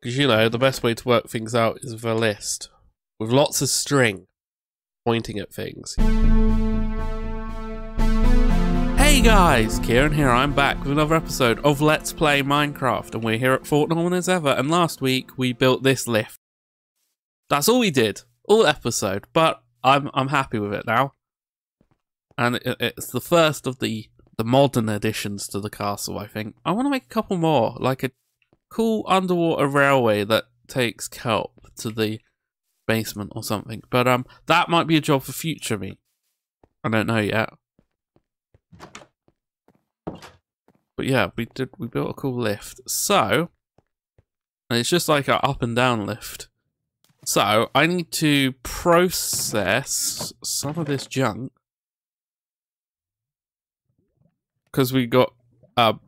Because, you know, the best way to work things out is with a list. With lots of string pointing at things. Hey guys, Kieran here. I'm back with another episode of Let's Play Minecraft, and we're here at Fort Norman as ever, and last week we built this lift. That's all we did, all episode, but I'm happy with it now. And it's the first of the modern additions to the castle, I think. I want to make a couple more, like a cool underwater railway that takes kelp to the basement or something. But that might be a job for future me. I don't know yet. But yeah, we built a cool lift. So, and it's just like an up and down lift. So I need to process some of this junk, because we got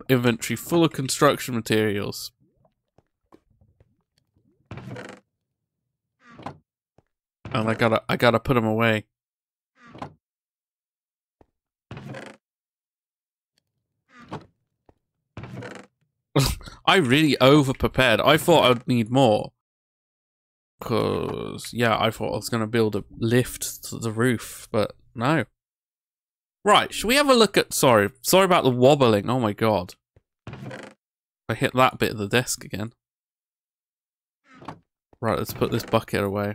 inventory full of construction materials. And I gotta put them away. I really over-prepared. I thought I'd need more. Because, yeah, I thought I was going to build a lift to the roof, but no. Right, should we have a look at... Sorry about the wobbling. Oh my god. I hit that bit of the desk again. Right, let's put this bucket away.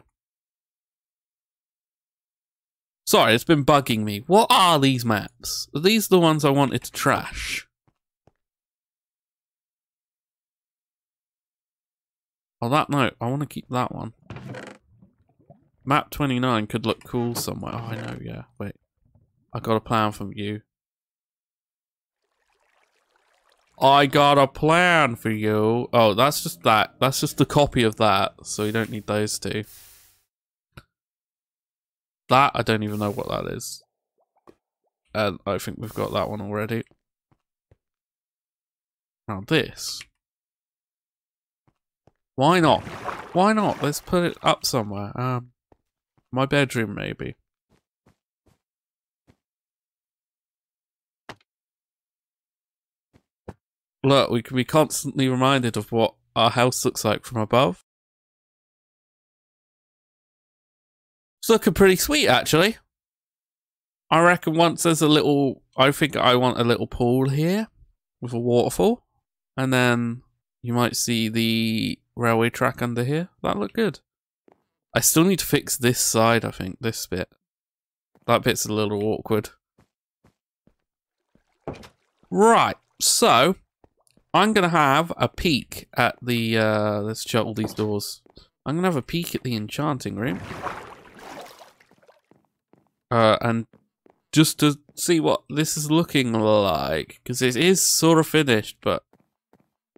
Sorry, it's been bugging me. What are these maps? Are these the ones I wanted to trash? Oh, that note. I want to keep that one. Map 29 could look cool somewhere. Oh, I know, yeah. Wait. I got a plan from you. I got a plan for you. Oh, that's just that. That's just a copy of that. So you don't need those two. That, I don't even know what that is. And I think we've got that one already. Now this. Why not? Why not? Let's put it up somewhere. My bedroom, maybe. Look, we can be constantly reminded of what our house looks like from above. It's looking pretty sweet, actually. I reckon once there's a little... I think I want a little pool here with a waterfall. And then you might see the railway track under here. That looked good. I still need to fix this side, I think. This bit. That bit's a little awkward. Right. So, I'm going to have a peek at the... let's shut all these doors. I'm going to have a peek at the enchanting room. And just to see what this is looking like. Because it is sort of finished, but...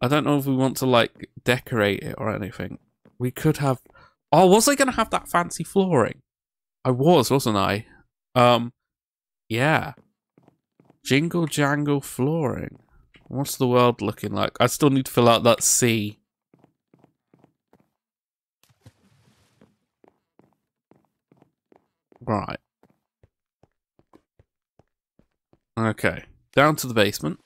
I don't know if we want to, like, decorate it or anything. We could have... Oh, was I going to have that fancy flooring? I was, wasn't I? Yeah. Jingle jangle flooring. What's the world looking like? I still need to fill out that C. Right. Okay. Down to the basement.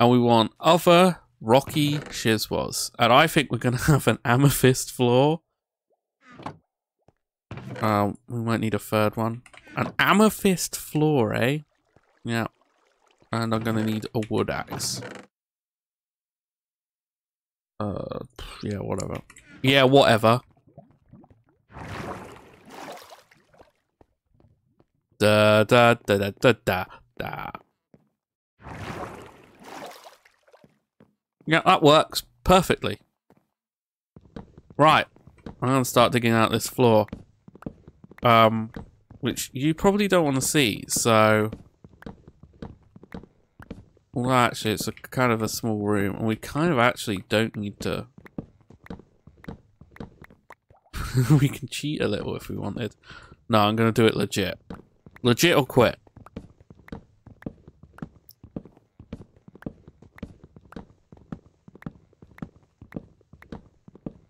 And we want other... Rocky Shizwas. And I think we're going to have an amethyst floor. We might need a third one. An amethyst floor, eh? Yeah. And I'm going to need a wood axe. Yeah, whatever. Yeah, whatever. Da da da da da da da. Yeah, that works perfectly. Right, I'm gonna start digging out this floor, which you probably don't want to see. So, well, actually, it's a kind of a small room, and we kind of actually don't need to. We can cheat a little if we wanted. No, I'm gonna do it legit, legit or quit.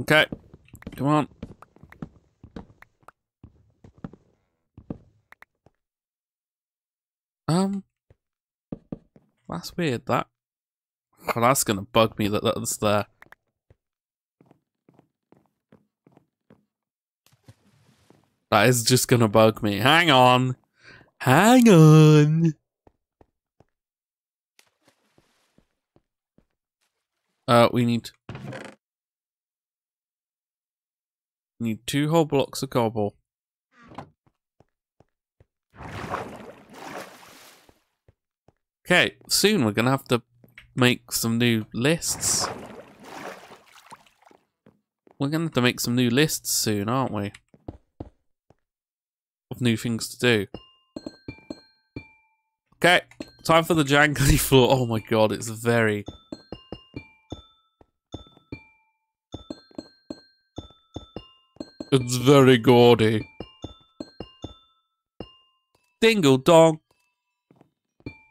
Okay, come on. That's weird, that. Oh, that's gonna bug me that that's there. That is just gonna bug me. Hang on. Hang on. We need two whole blocks of cobble. Okay, soon we're gonna have to make some new lists. We're gonna have to make some new lists soon, aren't we? Of new things to do. Okay, time for the jangly floor. Oh my god, it's very... It's very gaudy. Dingle dong.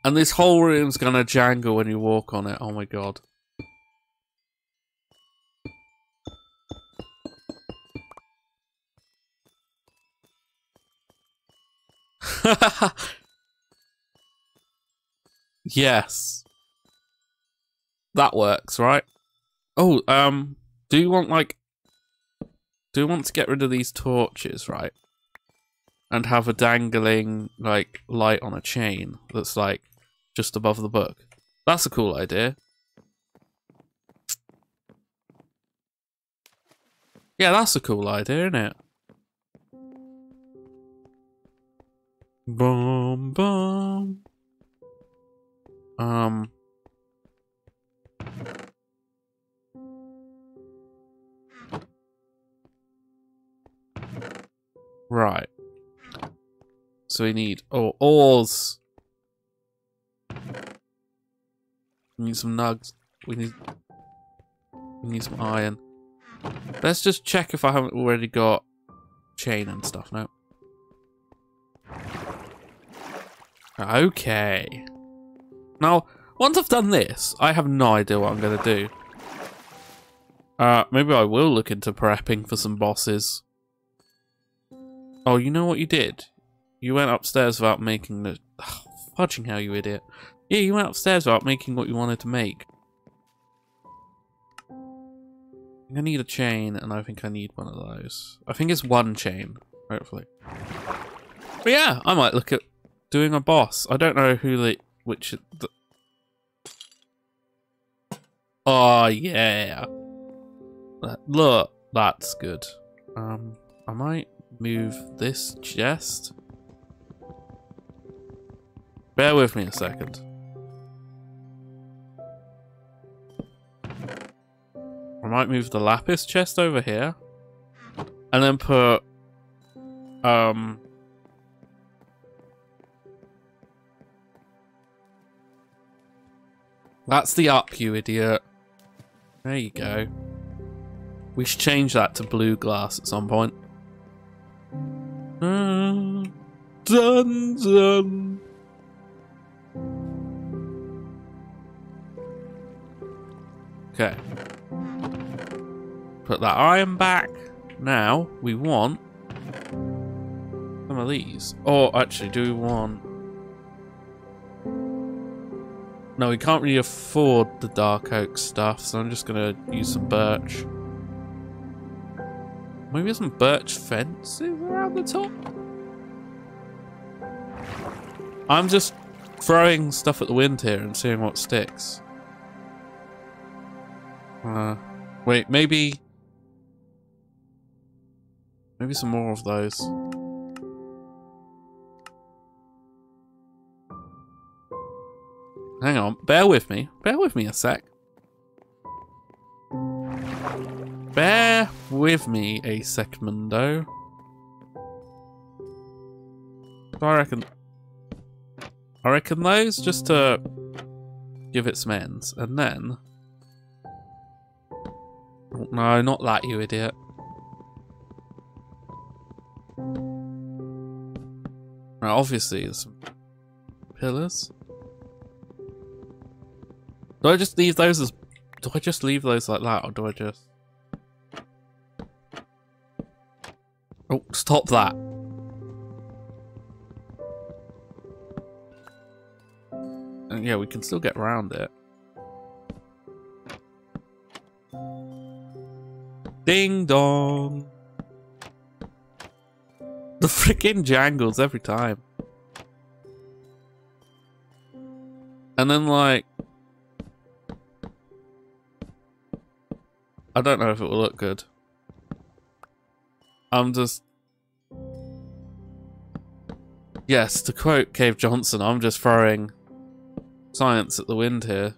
And this whole room's gonna jangle when you walk on it. Oh my god. Yes. That works, right? Oh, do you want like... Do you want to get rid of these torches, right? And have a dangling, like, light on a chain that's, like, just above the book. That's a cool idea. Yeah, that's a cool idea, isn't it? Boom, boom. Right. So we need ores. We need some nugs. We need some iron. Let's just check if I haven't already got chain and stuff. No. Okay. Now, once I've done this, I have no idea what I'm gonna do. Maybe I will look into prepping for some bosses. Oh, you know what you did? You went upstairs without making the... Oh, fudging hell, you idiot. Yeah, you went upstairs without making what you wanted to make. I'm gonna need a chain, and I think I need one of those. I think it's one chain, hopefully. But yeah, I might look at doing a boss. I don't know who the... which... The... Oh, yeah. Look, that's good. I might move this chest. Bear with me a second. I might move the lapis chest over here. And then put... That's the up, you idiot. There you go. We should change that to blue glass at some point. Dun, dun. Okay. Put that iron back. Now we want some of these. Or actually, do we want... No, we can't really afford the dark oak stuff, so I'm just gonna use some birch. Maybe some birch fences around the top? I'm just throwing stuff at the wind here and seeing what sticks. Wait, maybe... Maybe some more of those. Hang on, bear with me. Bear with me a sec. Bear with me a secmundo. I reckon those just to give it some ends, and then... No, not that, you idiot. Now, obviously, there's some pillars. Do I just leave those as... Do I just leave those like that, or do I just... Oh, stop that. And yeah, we can still get around it. Ding dong. The freaking jangles every time. And then, like, I don't know if it will look good. I'm just, yes, to quote Cave Johnson, I'm just throwing science at the wind here.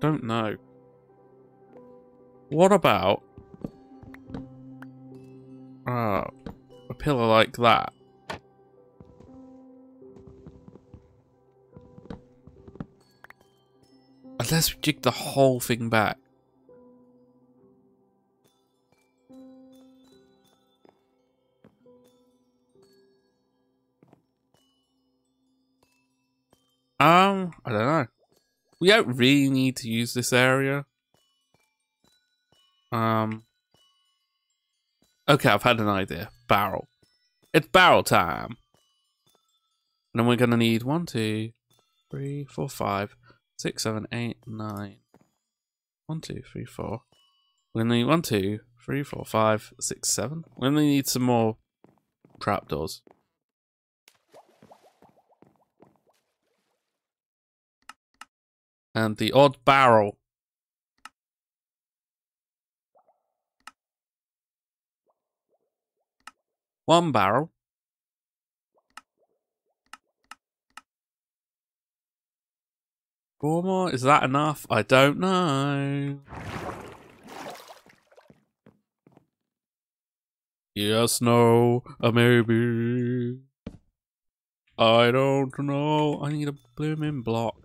Don't know. What about a pillar like that? Unless we jig the whole thing back. I don't know. We don't really need to use this area. Okay, I've had an idea. Barrel. It's barrel time. And then we're gonna need 1, 2, 3, 4, 5, 6, 7, 8, 9. 1, 2, 3, 4. We're gonna need 1, 2, 3, 4, 5, 6, 7. We're gonna need some more trapdoors. And the odd barrel. One barrel. Four more? Is that enough? I don't know. Yes, no, maybe. I don't know. I need a blooming block.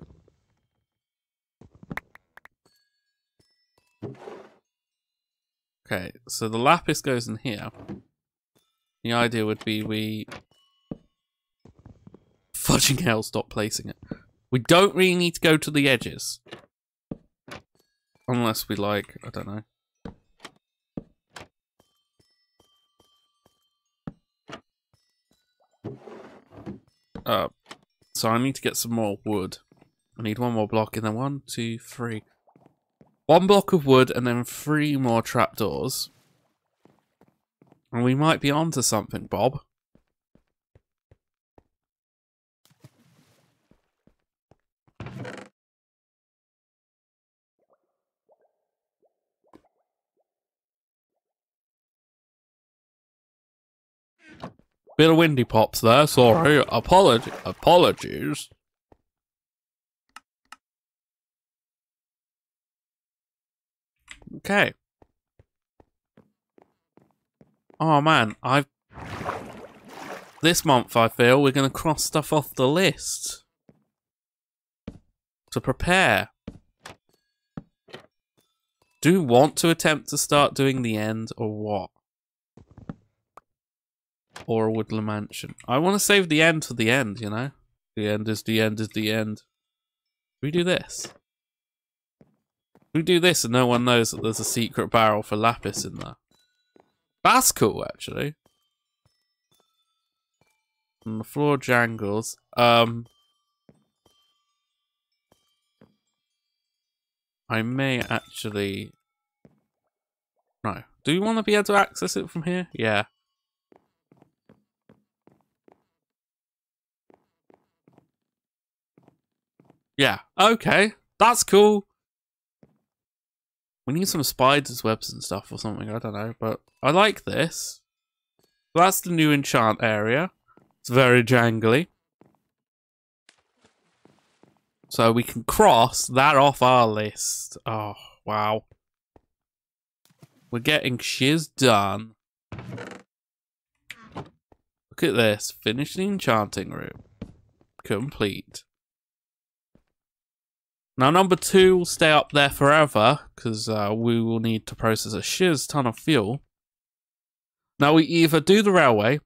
Okay, so the lapis goes in here. The idea would be we... Fudging hell, stop placing it. We don't really need to go to the edges. Unless we like, I don't know. So I need to get some more wood. I need one more block and then 1, 2, 3. One block of wood and then 3 more trapdoors. And we might be onto something, Bob. Bit of windy pops there, sorry. Apologies. Okay. Oh man, this month I feel we're gonna cross stuff off the list to prepare. Do you want to attempt to start doing the end or what? Or a woodland mansion? I want to save the end for the end, you know. The end is the end is the end. We do this. We do this and no one knows that there's a secret barrel for lapis in there. That's cool, actually. And the floor jangles. I may actually... No. Do you want to be able to access it from here? Yeah. Yeah. Okay. That's cool. We need some spiders' webs and stuff or something, I don't know, but I like this. So that's the new enchant area. It's very jangly. So we can cross that off our list. Oh, wow. We're getting shiz done. Look at this. Finish the enchanting room. Complete. Now, number 2 will stay up there forever, because we will need to process a shiz ton of fuel. Now, we either do the railway,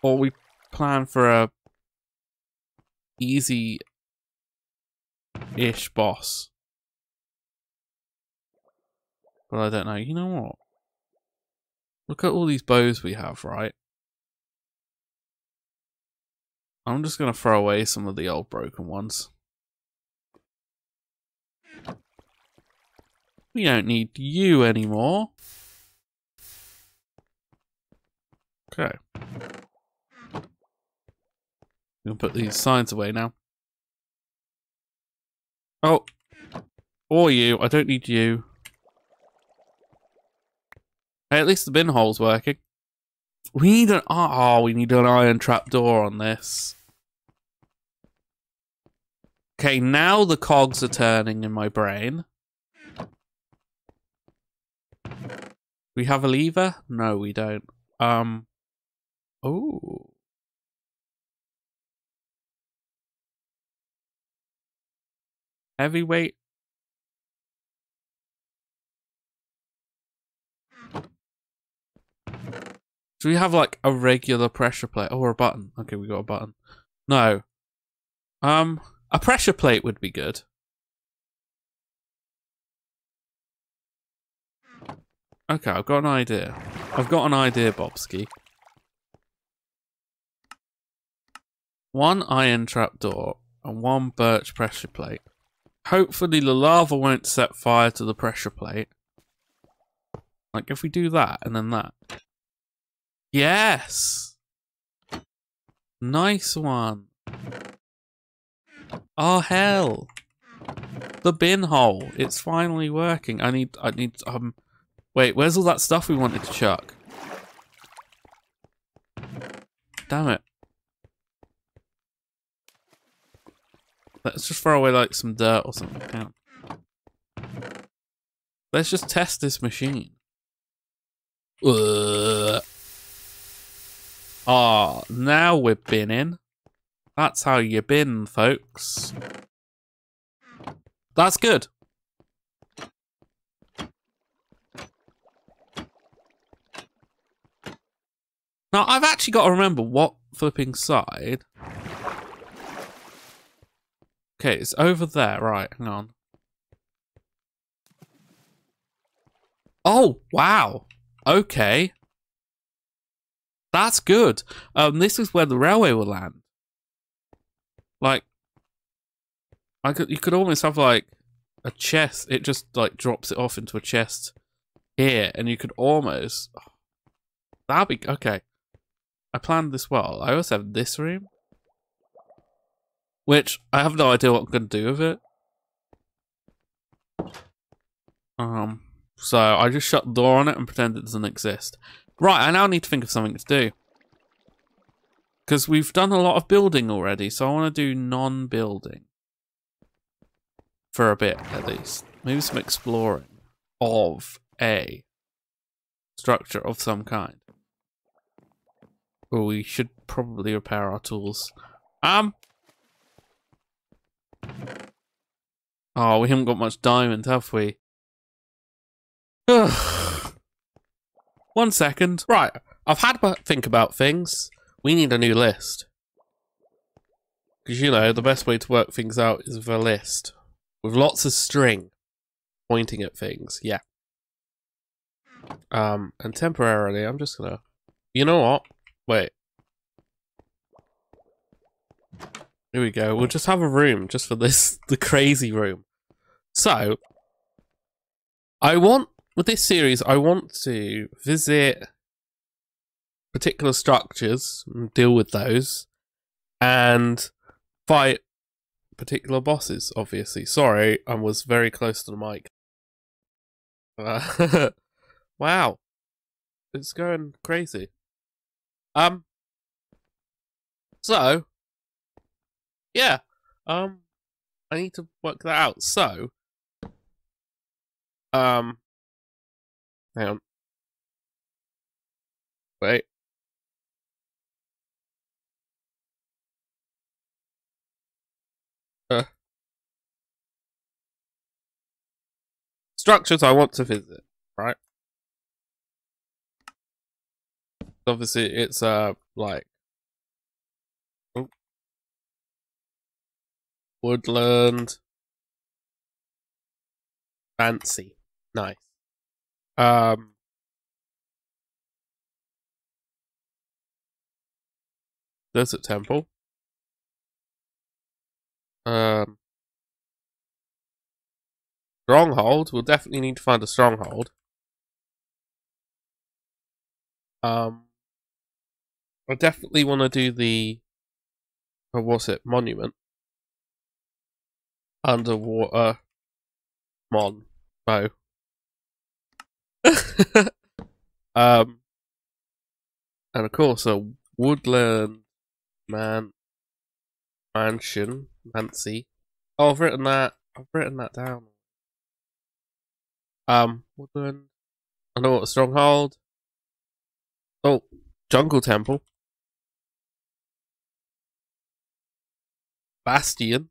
or we plan for a easy-ish boss. But I don't know. You know what? Look at all these bows we have, right? I'm just going to throw away some of the old broken ones. We don't need you anymore. Okay. We can put these signs away now. Oh. Or you. I don't need you. Hey, at least the bin hole's working. We need an... Oh, we need an iron trapdoor on this. Okay, now the cogs are turning in my brain. We have a lever? No, we don't. Oh. Heavyweight. Do we have like a regular pressure plate? Oh, or a button. Okay, we got a button. No. A pressure plate would be good. Okay, I've got an idea. I've got an idea, Bobski. One iron trapdoor and one birch pressure plate. Hopefully the lava won't set fire to the pressure plate. Like if we do that and then that. Yes! Nice one. Oh hell. The bin hole. It's finally working. I need wait, where's all that stuff we wanted to chuck? Damn it. Let's just throw away like some dirt or something. Let's just test this machine. Ah, oh, now we're binning. That's how you bin, folks. That's good. Now, I've actually got to remember what flipping side. Okay, it's over there. Right, hang on. Oh, wow. Okay. That's good. This is where the railway will land. Like, you could almost have, like, a chest. It just, like, drops it off into a chest here. And you could almost... Oh, that'd be... Okay. I planned this well. I also have this room. Which, I have no idea what I'm going to do with it. So, I just shut the door on it and pretend it doesn't exist. Right, I now need to think of something to do. Because we've done a lot of building already, so I want to do non-building. For a bit, at least. Maybe some exploring of a structure of some kind. Well, we should probably repair our tools. Oh, we haven't got much diamond, have we? Ugh. 1 second. Right, I've had to think about things. We need a new list. Because, you know, the best way to work things out is with a list. With lots of string pointing at things, yeah. And temporarily, I'm just gonna... You know what? Wait. Here we go. We'll just have a room just for this, the crazy room. So, I want, with this series, I want to visit particular structures and deal with those and fight particular bosses, obviously. Sorry, I was very close to the mic. Wow. It's going crazy. So... Yeah, I need to work that out. So, hang on. Wait. Structures I want to visit, right? Obviously, it's, like, woodland. Fancy. Nice. Desert temple. Stronghold. We'll definitely need to find a stronghold. I definitely want to do the... Or was it? Monument. Underwater. Mon. Mo. And of course a woodland mansion. Oh, I've written that. I've written that down. Woodland. I know what a stronghold. Oh, jungle temple. Bastion.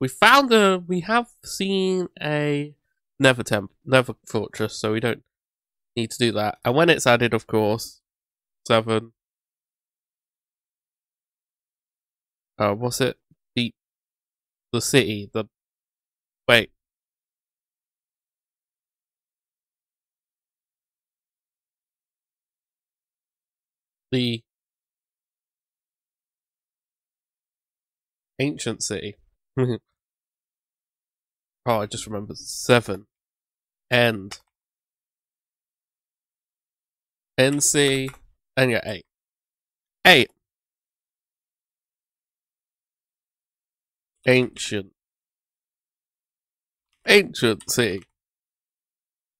We found a. We have seen a nether fortress, so we don't need to do that. And when it's added, of course, 7. What's it? The city. The wait. The ancient city. Oh, I just remembered 7. End. NC. And yeah, 8. 8. Ancient city.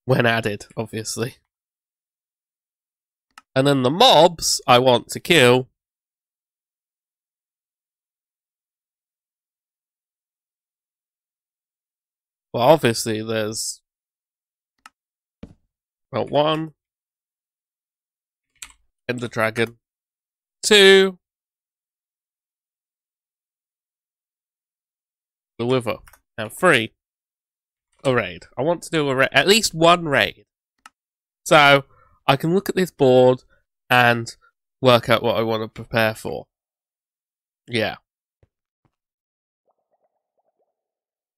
When added, obviously. And then the mobs I want to kill. Well, obviously there's... Well, 1. Ender dragon. 2. The wither. And 3. A raid. I want to do a raid. At least 1 raid. So I can look at this board and work out what I want to prepare for. Yeah.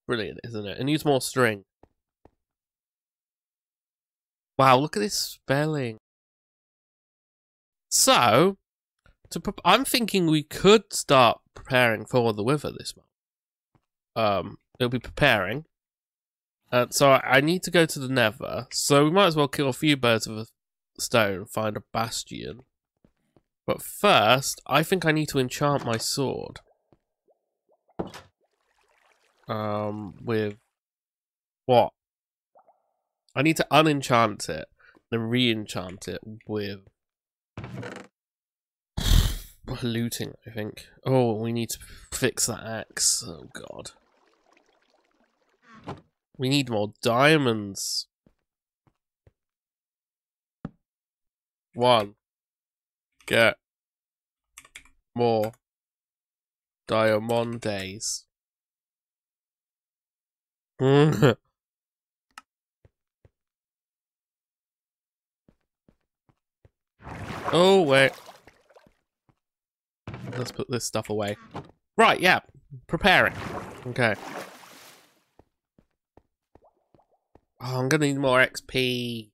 Brilliant, isn't it? And use more string. Wow, look at this spelling. So, I'm thinking we could start preparing for the wither this month. It'll be preparing. So I need to go to the nether. So we might as well kill a few birds with a stone, find a bastion. But first, I think I need to enchant my sword. With what? I need to unenchant it, then re-enchant it with looting, I think. Oh, we need to fix that axe. Oh, God. We need more diamonds. 1. Get more diamondes. Oh, wait. Let's put this stuff away. Right, yeah. Preparing. Okay. Oh, I'm gonna need more XP.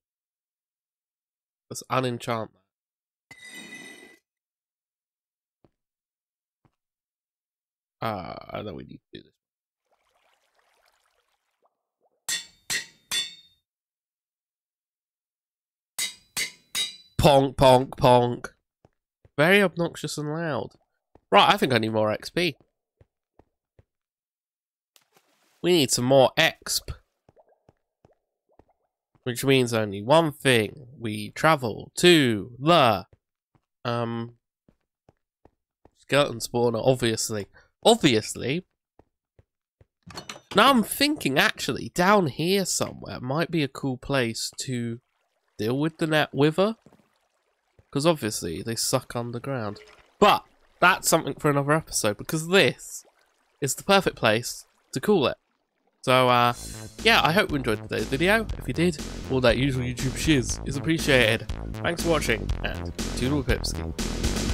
Let's unenchant that. I know we need to do this. Ponk, ponk, ponk. Very obnoxious and loud. Right, I think I need more XP. We need some more exp. Which means only one thing. We travel to the... skeleton spawner, obviously. Obviously. Now I'm thinking, actually, down here somewhere might be a cool place to deal with the wither. Because obviously they suck underground. But that's something for another episode, because this is the perfect place to call it. So yeah, I hope you enjoyed today's video. If you did, all that usual YouTube shiz is appreciated. Thanks for watching, and toodle pipski.